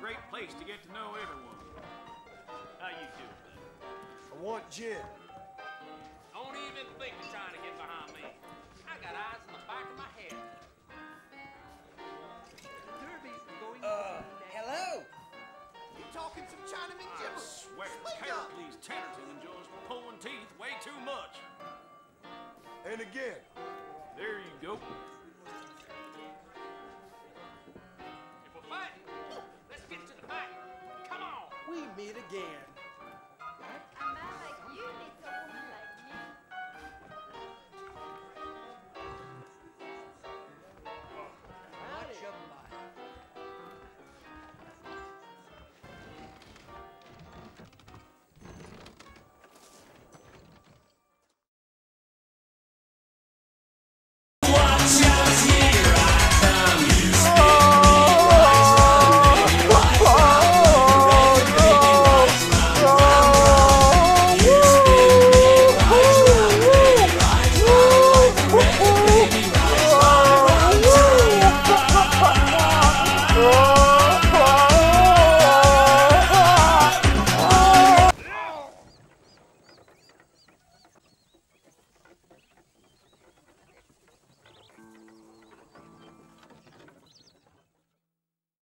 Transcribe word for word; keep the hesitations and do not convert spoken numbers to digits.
great place to get to know everyone. How you doing? I want Jim. Don't even think of trying to get behind me. I got eyes in the back of my head. Derby's going uh, hello? You talking some Chinaman gibberish? I swear, Carolee's Tannerton enjoys pulling teeth way too much. And again. There you go. If we're fighting, let's get to the fight. Come on. We meet again.